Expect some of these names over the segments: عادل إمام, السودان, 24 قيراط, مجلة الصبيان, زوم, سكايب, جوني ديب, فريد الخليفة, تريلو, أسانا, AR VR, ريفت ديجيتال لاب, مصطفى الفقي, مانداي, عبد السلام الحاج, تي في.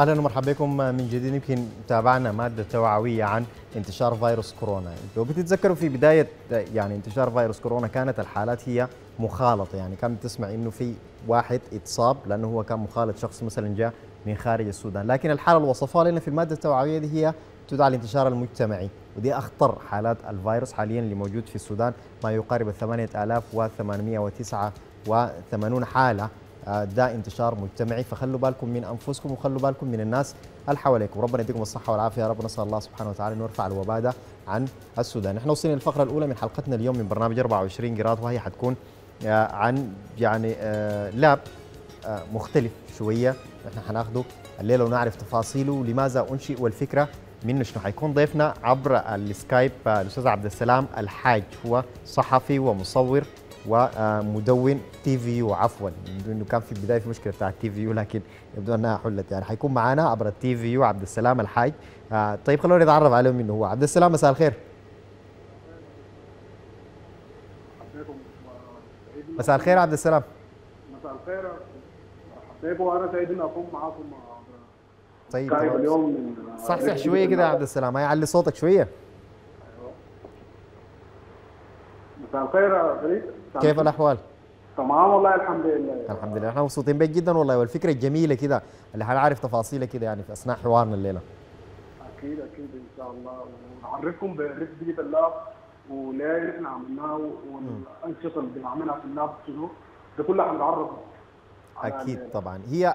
اهلا ومرحبا بكم من جديد. يمكن تابعنا ماده توعويه عن انتشار فيروس كورونا. لو بتتذكروا في بدايه يعني انتشار فيروس كورونا كانت الحالات هي مخالطه، يعني كان بتسمع انه في واحد اتصاب لانه هو كان مخالط، شخص مثلا جاء من خارج السودان، لكن الحاله اللي وصفها لنا في الماده التوعويه دي هي تدعى الانتشار المجتمعي، ودي اخطر حالات الفيروس حاليا اللي موجود في السودان، ما يقارب 8889 حاله. ده انتشار مجتمعي، فخلوا بالكم من انفسكم وخلوا بالكم من الناس اللي حواليكم. ربنا يديكم الصحه والعافيه يا رب. نسال الله سبحانه وتعالى انه يرفع الوباء ده عن السودان. احنا وصلنا للفقره الاولى من حلقتنا اليوم من برنامج 24 قيراط، وهي حتكون عن يعني لاب مختلف شويه احنا حناخده الليله ونعرف تفاصيله ولماذا انشئ والفكره منه شنو. حيكون ضيفنا عبر السكايب الاستاذ عبد السلام الحاج، هو صحفي ومصور ومدون تي في، وعفوا يبدو انه كان في البدايه في مشكله بتاعت تي في، لكن يبدو انها حلت. يعني حيكون معنا عبر التي في عبد السلام الحاج. طيب خلونا نتعرف عليه منه. هو عبد السلام، مساء الخير. مساء الخير عبد السلام. مساء الخير، مرحبا بكم، وانا سعيد اني اكون معاكم. طيب اليوم صحصح شويه كده يا عبد السلام، هيعلي صوتك شويه. مساء الخير يا فريد، كيف الأحوال؟ تمام والله الحمد لله. الحمد لله، احنا مبسوطين بيك جدا والله، والفكرة الجميلة كده اللي حنعرف تفاصيلها كده يعني في أثناء حوارنا الليلة. أكيد أكيد إن شاء الله، ونعرفكم بريفت ديجيتال لاب وليه احنا عملناه والأنشطة اللي بنعملها في اللاب شنو، ده كله حنتعرف. أكيد طبعا، هي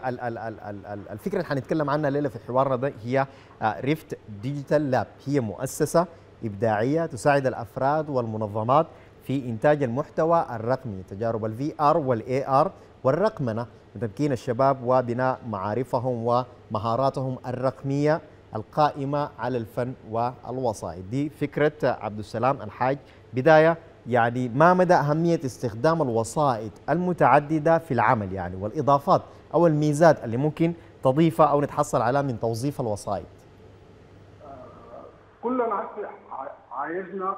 الفكرة اللي حنتكلم عنها الليلة في حوارنا ده هي ريفت ديجيتال لاب، هي مؤسسة إبداعية تساعد الأفراد والمنظمات في إنتاج المحتوى الرقمي، تجارب الفي آر والإي آر والرقمنة، وتمكين الشباب وبناء معارفهم ومهاراتهم الرقمية القائمة على الفن والوسائط. دي فكرة عبد السلام الحاج. بداية يعني ما مدى أهمية استخدام الوسائط المتعددة في العمل يعني، والإضافات أو الميزات اللي ممكن تضيفها أو نتحصل عليها من توظيف الوسائط؟ كلنا عايزنا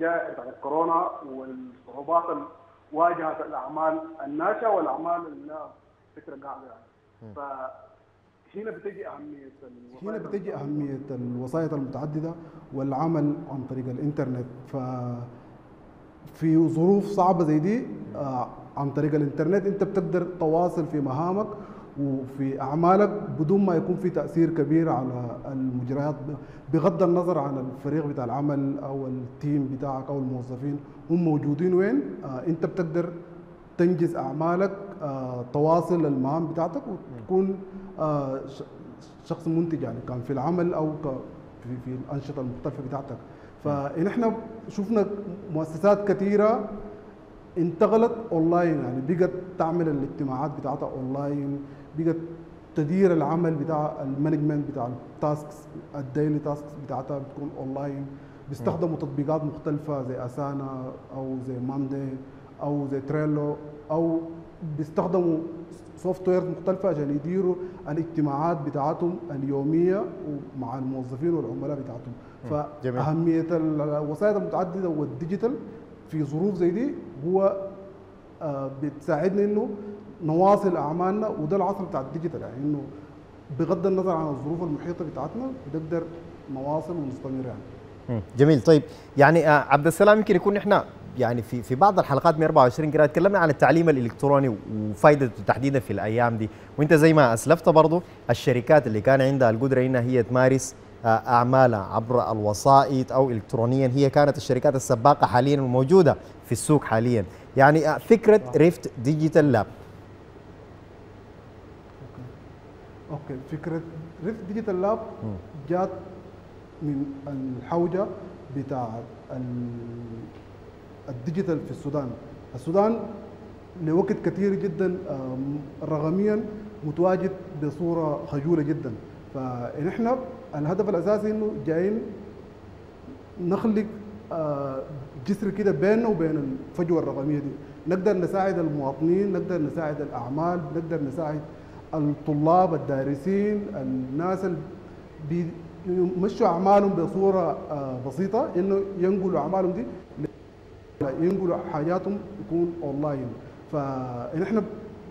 جائحة الكورونا والصعوبات اللي واجهت الاعمال الناشئه والاعمال اللي فكره قاعده يعني. هنا بتجي اهميه الوسائط المتعدده والعمل عن طريق الانترنت. في ظروف صعبه زي دي عن طريق الانترنت انت بتقدر تواصل في مهامك وفي اعمالك بدون ما يكون في تاثير كبير على المجريات، بغض النظر عن الفريق بتاع العمل او التيم بتاعك او الموظفين هم موجودين وين. انت بتقدر تنجز اعمالك، تواصل المهام بتاعتك، وتكون شخص منتج يعني، كان في العمل او في الانشطه المختلفه بتاعتك. فنحن شفنا مؤسسات كثيره انتقلت اونلاين يعني، بقت تعمل الاجتماعات بتاعتها اونلاين، بقت تدير العمل بتاع المانجمنت بتاع التاسكس، الديلي تاسكس بتاعتها بتكون اونلاين. بيستخدموا تطبيقات مختلفه زي اسانا او زي مانداي او زي تريلو، او بيستخدموا سوفت وير مختلفه عشان يديروا الاجتماعات بتاعتهم اليوميه ومع الموظفين والعملاء بتاعتهم. فاهميه الوسائط المتعدده والديجيتال في ظروف زي دي هو بتساعدنا انه نواصل اعمالنا، وده العصر بتاع الديجيتال يعني، انه بغض النظر عن الظروف المحيطه بتاعتنا بنقدر نواصل ونستمر يعني. جميل. طيب يعني عبد السلام، يمكن يكون احنا يعني في بعض الحلقات من 24 قيراط تكلمنا عن التعليم الالكتروني وفائدته تحديدا في الايام دي، وانت زي ما اسلفت برضه الشركات اللي كان عندها القدره انها هي تمارس أعمالها عبر الوسائط أو إلكترونيا هي كانت الشركات السباقة حاليا الموجودة في السوق حاليا. يعني فكرة ريفت ديجيتال لاب. أوكي. فكرة ريفت ديجيتال لاب جات من الحوجة بتاع الديجيتال في السودان. السودان لوقت كثير جدا رقميا متواجد بصورة خجولة جدا، فنحن الهدف الاساسي انه جايين نخلق جسر كده بيننا وبين الفجوه الرقميه دي، نقدر نساعد المواطنين، نقدر نساعد الاعمال، نقدر نساعد الطلاب، الدارسين، الناس اللي بيمشوا اعمالهم بصوره بسيطه، انه ينقلوا اعمالهم دي، ينقلوا حاجاتهم تكون اونلاين. فنحن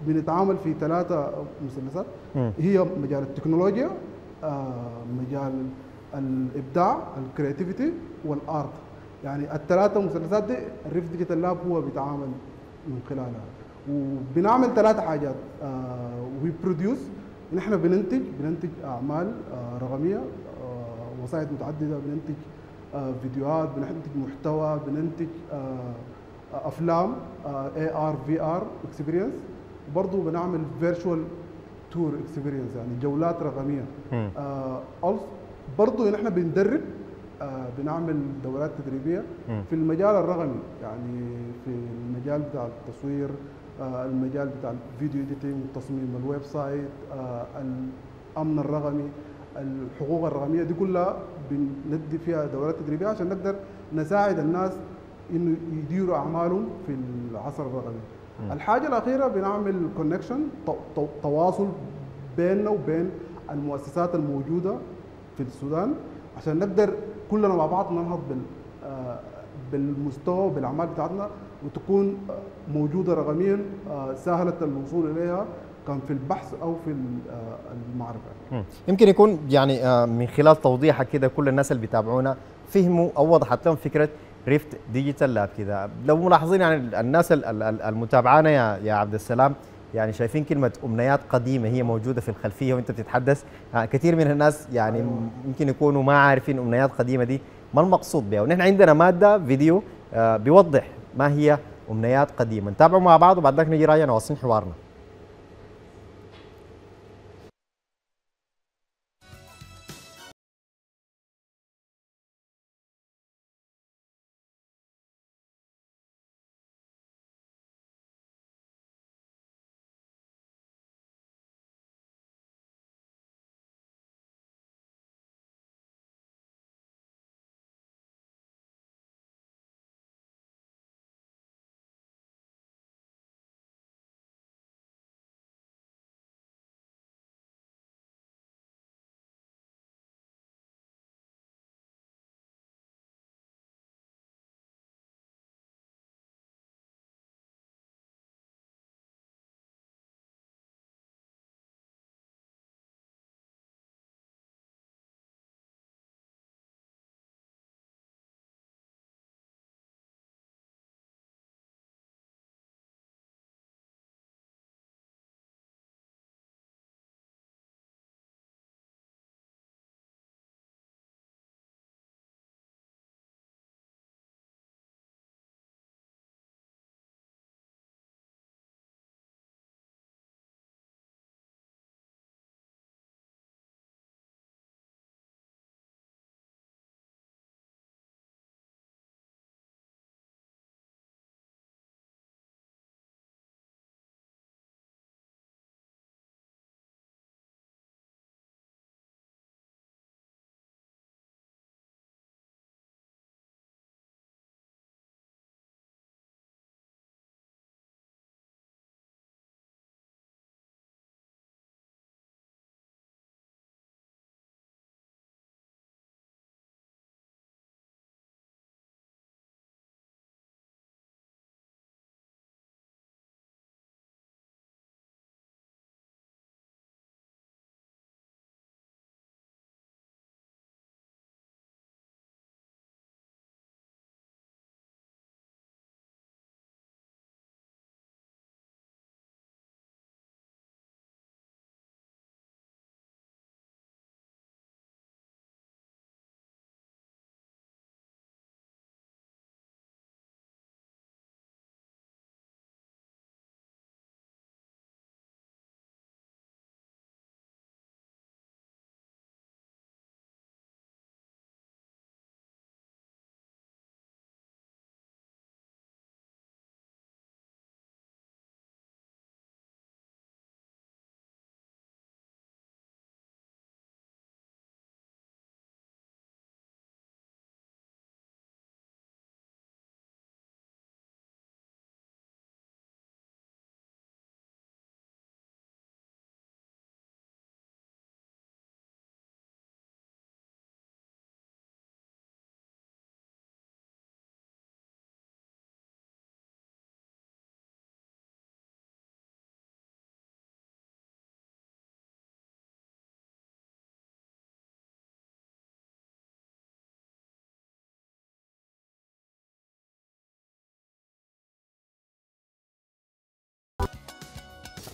بنتعامل في ثلاثة مثلثات، هي مجال التكنولوجيا، مجال الإبداع الكرياتيفيتي والآرت. يعني الثلاثة مثلثات دي الريفت ديجيتال لاب هو بيتعامل من خلالها. وبنعمل ثلاثة حاجات، وي بروديوس، نحن بننتج أعمال رقمية، وسائط متعددة، بننتج فيديوهات، بننتج محتوى، بننتج أفلام AR VR اكسبيرينس، وبرضه بنعمل فيرتشوال تور اكسبيرينس يعني جولات رقمية. برضه نحن بندرب، بنعمل دورات تدريبية في المجال الرقمي، يعني في المجال بتاع التصوير، المجال بتاع الفيديو اديتنج، تصميم الويب سايت، الأمن الرقمي، الحقوق الرقمية، دي كلها بندي فيها دورات تدريبية عشان نقدر نساعد الناس انه يديروا اعمالهم في العصر الرقمي. الحاجة الأخيرة بنعمل كونكشن، تواصل بيننا وبين المؤسسات الموجودة في السودان عشان نقدر كلنا مع بعض ننهض بالمستوى وبالاعمال بتاعتنا وتكون موجودة رقميا سهلة الوصول اليها، كان في البحث او في المعرفة. يمكن يكون يعني من خلال توضيحك كده كل الناس اللي بيتابعونا فهموا او وضحت لهم فكرة ريفت ديجيتال لاب كده. لو ملاحظين يعني الناس المتابعانا يا عبد السلام، يعني شايفين كلمة أمنيات قديمة هي موجودة في الخلفية وأنت بتتحدث. كثير من الناس يعني يمكن يكونوا ما عارفين أمنيات قديمة دي ما المقصود بها، ونحن عندنا مادة فيديو بيوضح ما هي أمنيات قديمة. نتابعوا مع بعض وبعد ذلك نجي راجعنا واصلين حوارنا.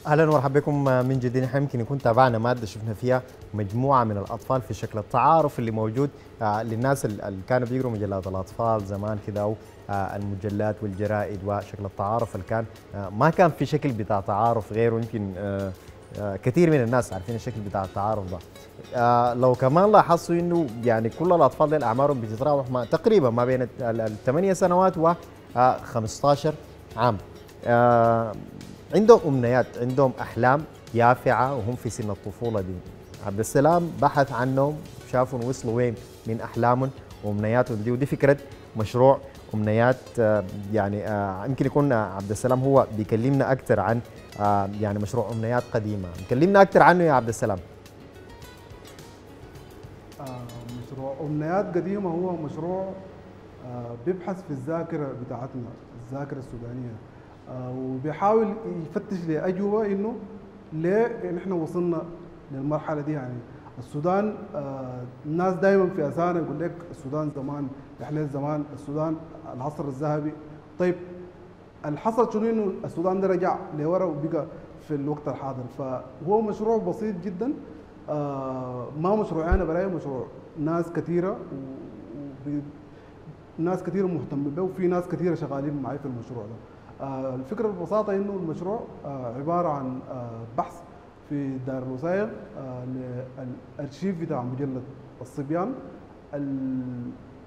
اهلا ومرحبا بكم من جديد. احنا يمكن يكون تابعنا ماده شفنا فيها مجموعه من الاطفال في شكل التعارف اللي موجود للناس اللي كانوا بيقروا مجلات الاطفال زمان كده او المجلات والجرائد، وشكل التعارف اللي كان ما كان في شكل بتاع تعارف غيره. يمكن كثير من الناس عارفين الشكل بتاع التعارف ده. لو كمان لاحظتوا انه يعني كل الاطفال دي اعمارهم بتتراوح تقريبا ما بين 8 سنوات و 15 عام. عندهم أمنيات، عندهم أحلام يافعة وهم في سن الطفولة دي. عبد السلام بحث عنهم، شافوا وصلوا وين من أحلامهم وأمنياتهم دي، ودي فكرة مشروع أمنيات. يعني يمكن يكون عبد السلام هو بيكلمنا أكثر عن يعني مشروع أمنيات قديمة. كلمنا أكثر عنه يا عبد السلام. مشروع أمنيات قديمة هو مشروع بيبحث في الذاكرة بتاعتنا، الذاكرة السودانية، وبيحاول يفتش لأجوبة إنه ليه نحن وصلنا للمرحلة دي. يعني السودان الناس دائما في أسانا يقول لك السودان زمان، رحلة زمان، السودان العصر الذهبي. طيب الحصل شنو؟ إنه السودان ده رجع لورا وبقى في الوقت الحاضر. فهو مشروع بسيط جدا، ما مشروع أنا برايي، مشروع ناس كثيرة وناس كثيرة مهتمة به، وفي ناس كثيرة شغالين معي في المشروع ده. الفكرة ببساطة إنه المشروع عبارة عن بحث في دار الوثائق للأرشيف بتاع مجلة الصبيان،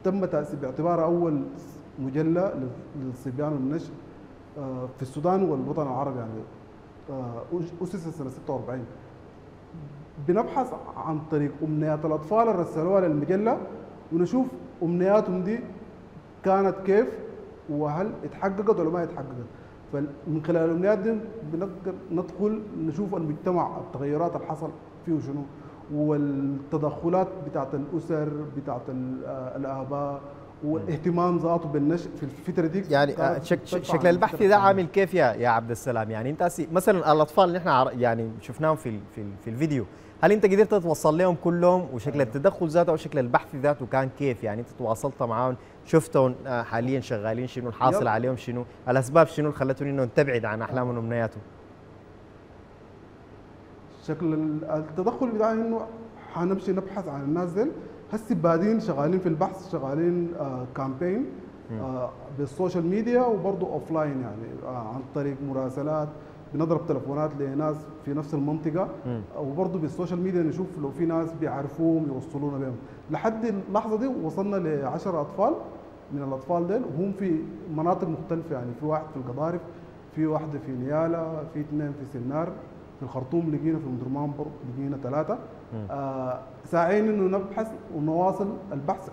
تم تأسيس باعتبارها أول مجلة للصبيان والنشء في السودان والوطن العربي. يعني أسست سنة 46. بنبحث عن طريق أمنيات الأطفال اللي رسلوها للمجلة، ونشوف أمنياتهم دي كانت كيف، وهل اتحققت ولا ما اتحققت. فمن خلال الامنيات دي بنقدر ندخل نشوف المجتمع، التغيرات اللي حصل فيه شنو، والتدخلات بتاعت الاسر، بتاعت الاباء، والاهتمام ذاته بالنشء في الفتره دي. يعني شكل البحث ده عامل كيف يا عبد السلام؟ يعني انت مثلا الاطفال اللي احنا يعني شفناهم في الفيديو، هل انت قدرت تتوصل لهم كلهم؟ وشكل التدخل ذاته او شكل البحث ذاته كان كيف؟ يعني انت تواصلت معاهم، شفتهم حاليا شغالين شنو، الحاصل عليهم شنو، الاسباب شنو اللي خلتهم انهم تبعد عن احلامهم وامنياتهم؟ شكل التدخل بتاعي انه حنمشي نبحث عن الناس دي. هسه بادين شغالين في البحث، شغالين كامبين بالسوشيال ميديا، وبرضه اوف لاين، يعني عن طريق مراسلات، بنضرب تلفونات لناس في نفس المنطقه، وبرضه بالسوشيال ميديا نشوف لو في ناس بيعرفوهم يوصلونا بهم. لحد اللحظه دي وصلنا ل 10 اطفال من الاطفال ديل، وهم في مناطق مختلفه. يعني في واحد في القضارف، في واحده في نيالا، في اثنين في سنار، في الخرطوم لقينا، في مدرمان برضه لقينا 3. ساعين انه نبحث ونواصل البحث،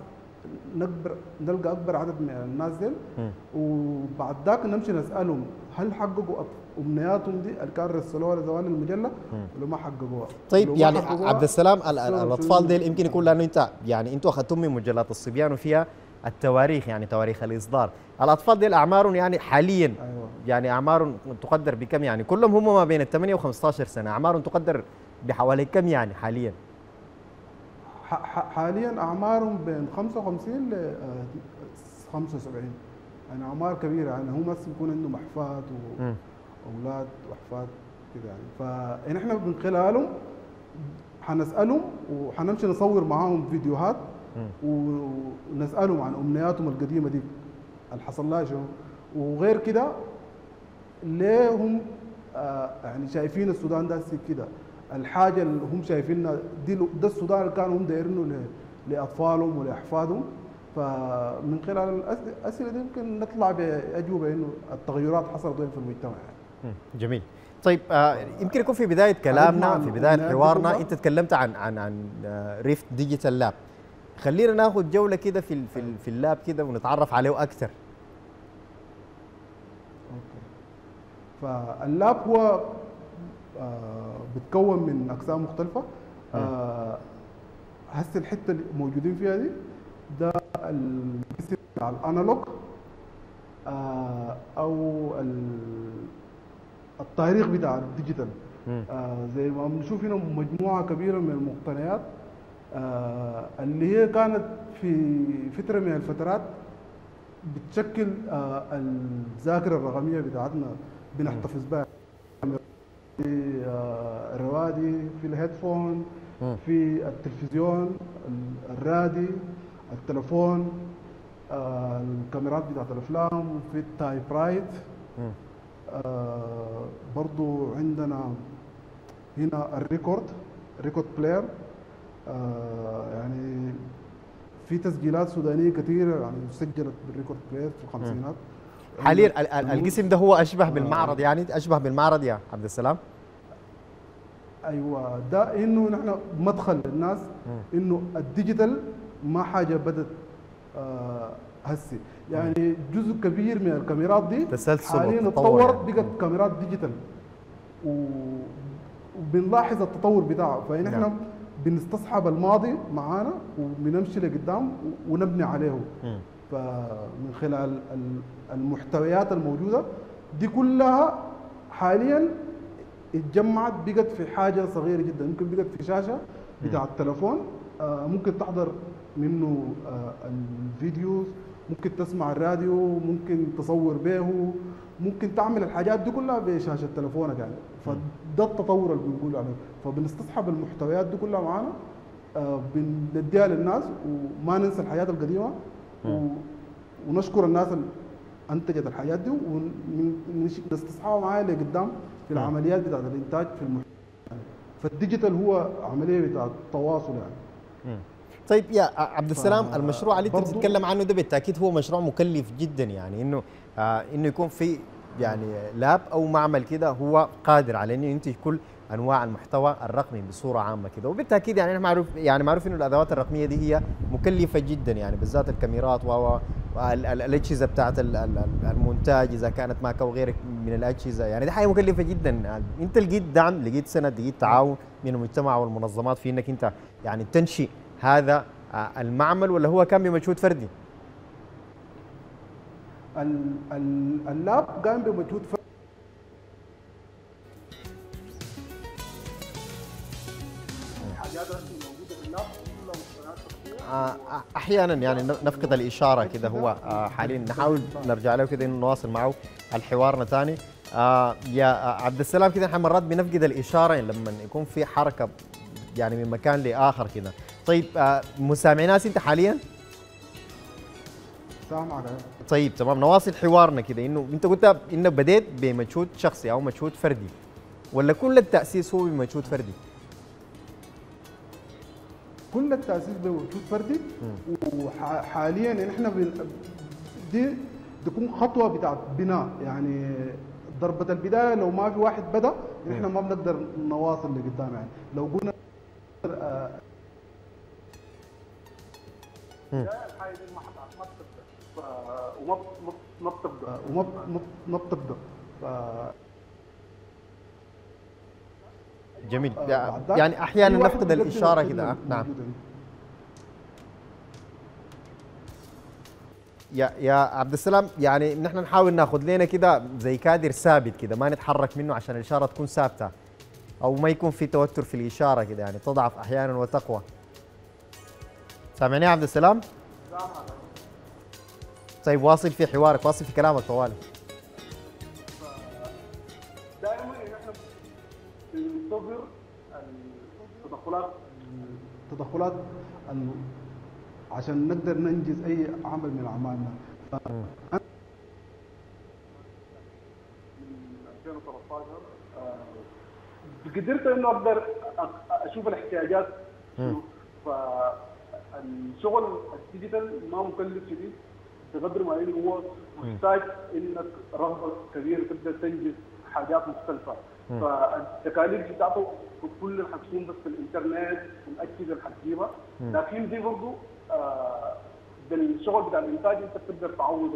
نلقى اكبر عدد من الناس ديل، وبعد ذاك نمشي نسالهم هل حققوا امنياتهم دي اللي كانوا رسلوها لزمان المجله ولا ما حققوها. طيب يعني عبد السلام الاطفال ديل يمكن يكون لانه انت يعني انتوا اخذتم من مجلات الصبيان وفيها التواريخ، يعني تواريخ الاصدار، الاطفال ديل اعمارهم يعني حاليا يعني اعمارهم تقدر بكم؟ يعني كلهم هم ما بين ال 8 و 15 سنه، اعمارهم تقدر بحوالي كم يعني حاليا؟ حاليا اعمارهم بين 55 ل 75. يعني اعمار كبيره، يعني هم بس بيكون عندهم احفاد واولاد واحفاد كده. يعني فنحن من خلالهم حنسالهم وحنمشي نصور معاهم فيديوهات ونسالهم عن امنياتهم القديمه دي اللي حصل لها شنو، وغير كده ليه هم يعني شايفين السودان ده كده، الحاجه اللي هم شايفينها دي ده السودان اللي كانوا هم دايرينه لاطفالهم ولاحفادهم. فمن خلال الاسئله دي يمكن نطلع باجوبه انه التغيرات حصلت وين في المجتمع. يعني جميل. طيب يمكن يكون في بدايه كلامنا، في بدايه حوارنا، انت تكلمت عن ريفت ديجيتال لاب. خلينا ناخذ جوله كده في اللاب كده ونتعرف عليه اكثر. اوكي. فاللاب هو بتكون من اقسام مختلفه. هسه الحته اللي موجودين فيها دي ده القسم بتاع الانالوج، او التاريخ بتاع الديجيتال. زي ما بنشوف هنا مجموعه كبيره من المقتنيات اللي هي كانت في فتره من الفترات بتشكل الذاكره الرقميه بتاعتنا، بنحتفظ بها في الروادي، في الهيدفون، في التلفزيون، الرادي، التلفون، الكاميرات بتاعت الافلام، في التايب رايت. برضو عندنا هنا الريكورد بلاير، يعني في تسجيلات سودانيه كثيره يعني سجلت بالريكورد بلاير في الخمسينات. حاليا القسم ده هو اشبه بالمعرض، يعني اشبه بالمعرض يا عبد السلام. ايوه، ده انه نحن مدخل للناس انه الديجيتال ما حاجه بدت هسي، يعني جزء كبير من الكاميرات دي حاليا اتطورت بقت كاميرات ديجيتال وبنلاحظ التطور بتاعه، فنحن بنستصحب الماضي معانا وبنمشي لقدام ونبني عليه. فمن خلال المحتويات الموجوده دي كلها حاليا اتجمعت بقت في حاجه صغيره جدا، ممكن بقت في شاشه بتاع التلفون، ممكن تحضر منه الفيديوز، ممكن تسمع الراديو، ممكن تصور به، ممكن تعمل الحاجات دي كلها بشاشه تلفونك يعني. فده التطور اللي بنقول عليه، فبنستصحب المحتويات دي كلها معانا، بنديها للناس وما ننسى الحاجات القديمه ونشكر الناس اللي انتجت الحاجات دي ونستصحبها معايا لقدام في العمليات بتاعت الانتاج في المحتوى. فالديجيتال هو عمليه بتاعت التواصل يعني. طيب يا عبد السلام، المشروع اللي انت بتتكلم عنه ده بالتاكيد هو مشروع مكلف جدا، يعني انه يكون في يعني لاب او معمل كده هو قادر على انه ينتج كل انواع المحتوى الرقمي بصوره عامه كده، وبالتاكيد يعني معروف انه الادوات الرقميه دي هي مكلفه جدا، يعني بالذات الكاميرات والاجهزه بتاعت المونتاج اذا كانت ماك او غيرك من الاجهزه، يعني دي حاجه مكلفه جدا. يعني انت لقيت دعم، لقيت سند، لقيت تعاون من المجتمع والمنظمات في انك انت يعني تنشئ هذا المعمل، ولا هو كان بمجهود فردي؟ اللاب قام بمجهود فردي. احيانا يعني نفقد الاشاره كده، هو حاليا نحاول نرجع له كده نواصل معه الحوارنا ثاني. يا عبد السلام كده احنا مرات بنفقد الاشاره لما يكون في حركه يعني من مكان لاخر كده. طيب مسامعنا انت حاليا؟ سامعك. طيب تمام، نواصل حوارنا كده. انه انت قلت انك بديت بمجهود شخصي او مجهود فردي، ولا كل التاسيس هو بمجهود فردي؟ كل التاسيس بمجهود فردي، وحاليا احنا دي تكون خطوه بتاعت بناء، يعني ضربه البدايه لو ما في واحد بدا احنا ما بنقدر نواصل لقدام. يعني لو قلنا الحاجه دي ما بتبدا وما بتبدا. جميل، يعني احيانا نفقد الاشاره كده. نعم يا عبد السلام، يعني نحن نحاول ناخذ لنا كده زي كادر ثابت كده ما نتحرك منه عشان الاشاره تكون ثابته او ما يكون في توتر في الاشاره كده، يعني تضعف احيانا وتقوى. سامعني يا عبد السلام؟ طيب واصل في حوارك، واصل في كلامك طوالي. دائما نحن بننتظر التدخلات عشان نقدر ننجز اي عمل من اعمالنا. من 2013 قدرت انه اقدر اشوف الاحتياجات، فالشغل الديجيتال ما مكلف شديد بقدر ما انه هو محتاج انك رغبه كبيره تبدا تنجز حاجات مختلفه، فالتكاليف بتاعته كلها حتكون بس في الانترنت والاجهزه اللي حتجيبها، لكن دي برضه بالشغل بتاع الانتاج انت بتقدر تعوض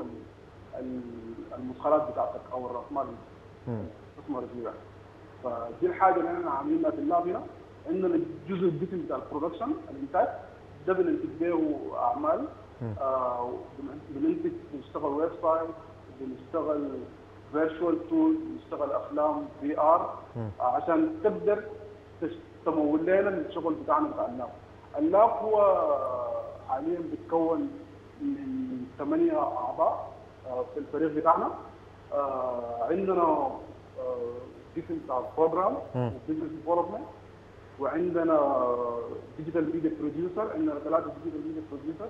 المدخلات بتاعتك او الراسمال اللي بتستثمر فيها. فدي الحاجه اللي احنا عاملينها في اللاب هنا، انه الجزء الجسم بتاع البرودكشن الانتاج ده بننتج بيه اعمال، بنشتغل ويب سايت، بنشتغل فيرتشوال تول، بنشتغل افلام في ار، عشان تقدر تمول لنا الشغل بتاعنا بتاع اللاب. اللاب هو حاليا بيتكون من 8 اعضاء في الفريق بتاعنا. عندنا السيشن بتاع البروجرام والبزنس ديفلوبمنت، وعندنا ديجيتال ميديا بروديوسر، عندنا 3 ديجيتال ميديا بروديوسر،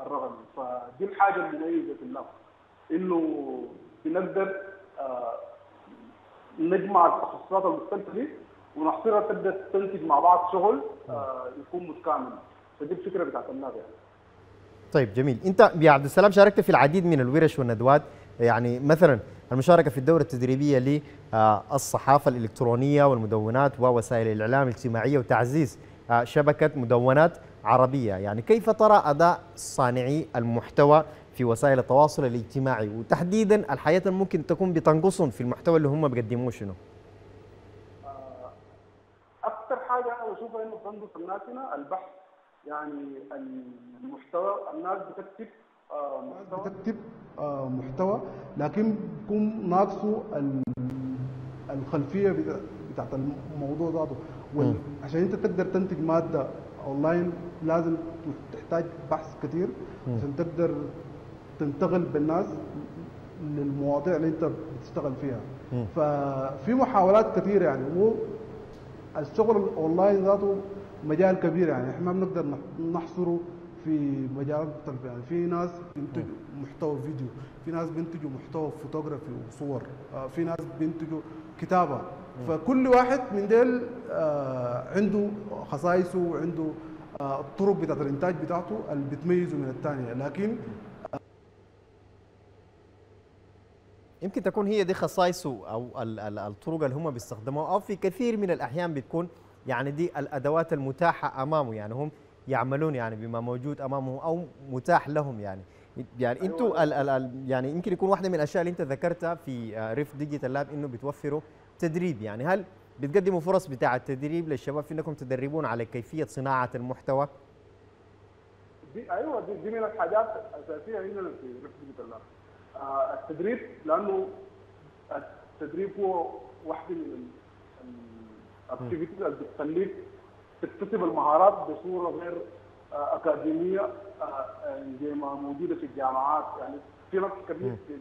الرقمي. فدي الحاجة المميزة في اللاب، إنه بنقدر نجمع التخصصات المختلفة دي ونحصرها تقدر تنتج مع بعض شغل يكون متكامل. فدي الفكرة بتاعت اللاب يعني. طيب جميل، أنت يا عبد السلام شاركت في العديد من الورش والندوات، يعني مثلا المشاركة في الدورة التدريبية للصحافة الإلكترونية والمدونات ووسائل الإعلام الاجتماعية وتعزيز شبكة مدونات عربية، يعني كيف ترى أداء صانعي المحتوى في وسائل التواصل الاجتماعي وتحديدا الحياة ممكن تكون بتنقصهم في المحتوى اللي هم بيقدموه شنو؟ أكثر حاجة أنا بشوفها إنه تنقص الناس هنا البحث، يعني المحتوى الناس بتكتب محتوى لكن بيكون ناقصه الخلفيه بتاعت الموضوع ذاته، وعشان انت تقدر تنتج ماده اونلاين لازم تحتاج بحث كثير عشان تقدر تنتقل بالناس للمواضيع اللي انت بتشتغل فيها. ففي محاولات كثيره يعني، والشغل الاونلاين ذاته مجال كبير يعني احنا ما بنقدر نحصره في مجالات مختلفة، يعني في ناس بينتجوا محتوى فيديو، في ناس بينتجوا محتوى فوتوغرافي وصور، في ناس بينتجوا كتابة، فكل واحد من ديل عنده خصائصه وعنده الطرق بتاعت الإنتاج بتاعته اللي بتميزه من الثانية، لكن يمكن تكون هي دي خصائصه أو الطرق اللي هم بيستخدموها، أو في كثير من الأحيان بتكون يعني دي الأدوات المتاحة أمامه، يعني هم يعملون يعني بما موجود امامهم او متاح لهم يعني. يعني انتوا يعني يمكن يكون واحده من الاشياء اللي انت ذكرتها في ريفت ديجيتال لاب انه بتوفروا تدريب، يعني هل بتقدموا فرص بتاع التدريب للشباب في انكم تدربون على كيفيه صناعه المحتوى؟ دي ايوه دي من الحاجات الاساسيه عندنا في ريفت ديجيتال لاب، التدريب، لانه التدريب هو واحده من الاكتيفيتيز اللي بتخليك تكتسب المهارات بصوره غير اكاديميه زي ما موجوده في الجامعات. يعني في نقص كبير في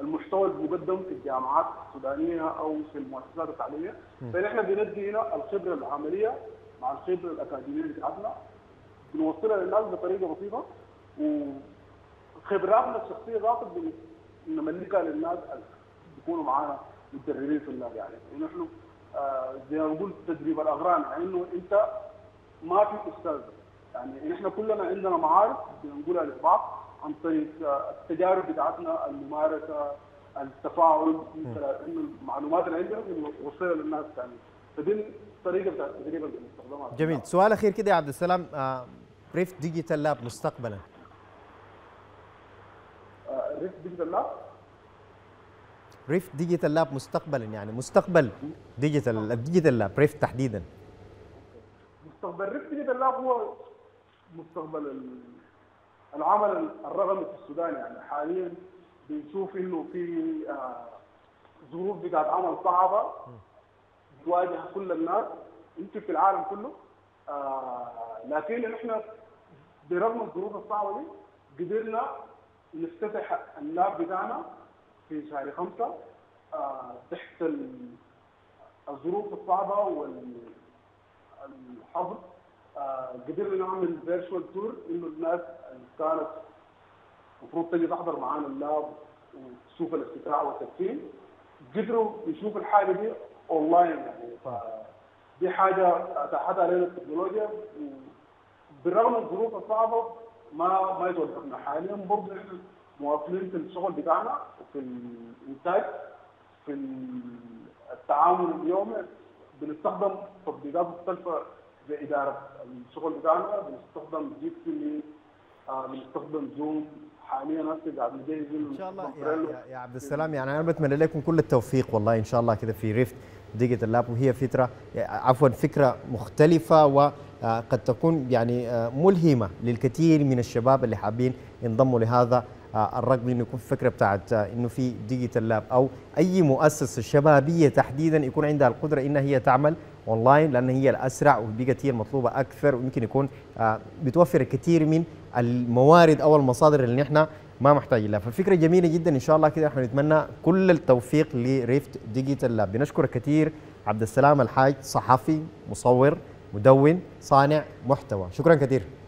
المحتوى اللي بيقدم في الجامعات السودانيه او في المؤسسات التعليميه، فنحن بندي هنا الخبره العمليه مع الخبره الاكاديميه بتاعتنا، بنوصلها للناس بطريقه بسيطه، وخبراتنا الشخصيه ذاتها بنملكها للناس اللي بيكونوا معانا متدربين في اللاب. يعني ونحن زي ما بقول تدريب الاغران، انه انت ما في استاذ، يعني احنا كلنا عندنا معارف بنقولها لبعض عن طريق التجارب بتاعتنا، الممارسه، التفاعل، انه المعلومات اللي عندنا بنوصلها للناس ثاني، فدي الطريقه بتاعت التدريب اللي بنستخدمها. جميل، سؤال اخير كده يا عبد السلام، ريفت ديجيتال لاب مستقبلا؟ ريفت ديجيتال لاب مستقبلا، يعني مستقبل ديجيتال لاب ريفت تحديدا. مستقبل ريفت ديجيتال لاب هو مستقبل العمل الرقمي في السودان. يعني حاليا بنشوف انه في ظروف بتاعت عمل صعبه بتواجه كل الناس يمكن في العالم كله، لكن احنا برغم الظروف الصعبه دي قدرنا نفتتح اللاب بتاعنا في شهر 5 تحت الظروف الصعبه والحظر، قدرنا نعمل فيرتشوال تور، انه الناس اللي كانت المفروض تجي تحضر معانا اللاب وتشوف الافتتاح والتدشين قدروا يشوفوا الحاجه دي اونلاين. يعني فدي حاجه اتاحتها لنا التكنولوجيا، بالرغم من الظروف الصعبه ما يتوقفنا. حاليا برضه احنا مواطنين في الشغل بتاعنا وفي الانتاج في التعامل اليومي، بنستخدم تطبيقات مختلفه لاداره الشغل بتاعنا، بنستخدم جيكسي، بنستخدم زوم، حاليا هسه قاعد نجهز ان شاء الله. يا عبد السلام يعني انا بتمنى لكم كل التوفيق والله ان شاء الله كده في ريفت ديجيتال لاب، وهي فكرة مختلفة وقد تكون يعني ملهمة للكثير من الشباب اللي حابين ينضموا لهذا الرقم، انه يكون فكره بتاعت انه في ديجيتال لاب او اي مؤسسه شبابيه تحديدا يكون عندها القدره انها هي تعمل اونلاين، لان هي الاسرع وبقت هي المطلوبه اكثر، ويمكن يكون بتوفر الكثير من الموارد او المصادر اللي نحن ما محتاجين لها. فالفكره جميله جدا ان شاء الله كده، احنا نتمنى كل التوفيق لريفت ديجيتال لاب. بنشكر كثير عبد السلام الحاج، صحفي، مصور، مدون، صانع محتوى، شكرا كثير.